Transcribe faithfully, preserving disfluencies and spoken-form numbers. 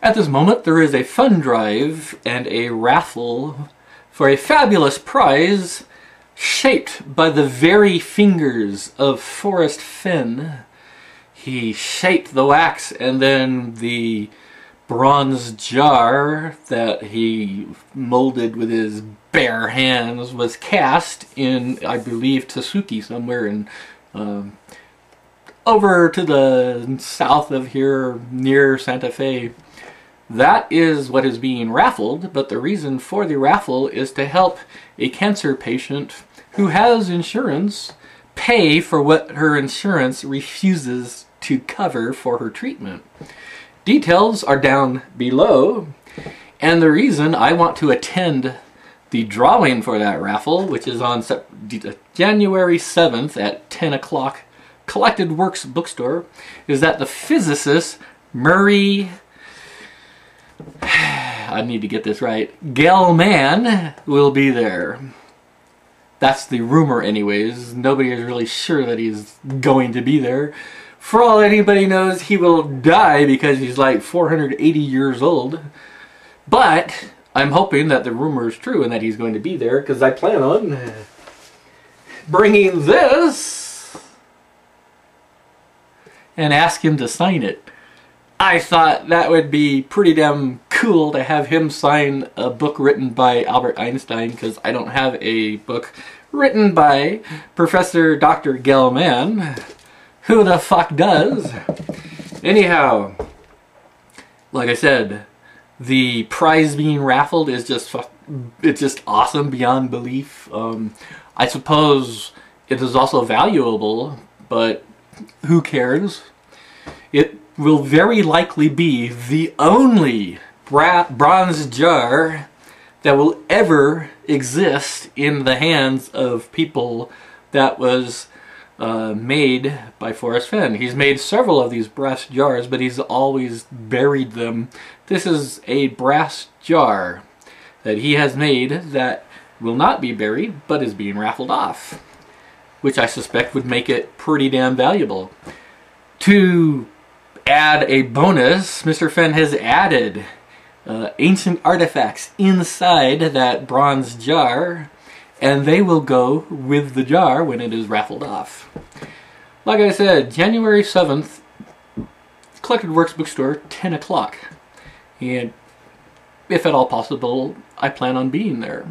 At this moment, there is a fund drive and a raffle for a fabulous prize shaped by the very fingers of Forrest Fenn. He shaped the wax, and then the bronze jar that he molded with his bare hands was cast in, I believe, Tasuki, somewhere in um, over to the south of here, near Santa Fe. That is what is being raffled, but the reason for the raffle is to help a cancer patient who has insurance pay for what her insurance refuses to cover for her treatment. Details are down below, and the reason I want to attend the drawing for that raffle, which is on January seventh at ten o'clock, Collected Works Bookstore, is that the physicist Murray, I need to get this right, Gell-Mann will be there. That's the rumor anyways. Nobody is really sure that he's going to be there. For all anybody knows, he will die because he's like four hundred eighty years old. But I'm hoping that the rumor is true and that he's going to be there, because I plan on bringing this and ask him to sign it. I thought that would be pretty damn cool to have him sign a book written by Albert Einstein, because I don't have a book written by Professor Doctor Gell-Mann. Who the fuck does? Anyhow, like I said, the prize being raffled is just fuck, it's just awesome beyond belief. Um, I suppose it is also valuable, but who cares? It will very likely be the only bra bronze jar that will ever exist in the hands of people that was Uh, made by Forrest Fenn. He's made several of these brass jars, but he's always buried them. This is a brass jar that he has made that will not be buried, but is being raffled off, which I suspect would make it pretty damn valuable. To add a bonus, Mister Fenn has added uh, ancient artifacts inside that bronze jar, and they will go with the jar when it is raffled off. Like I said, January seventh, Collected Works Bookstore, ten o'clock. And if at all possible, I plan on being there.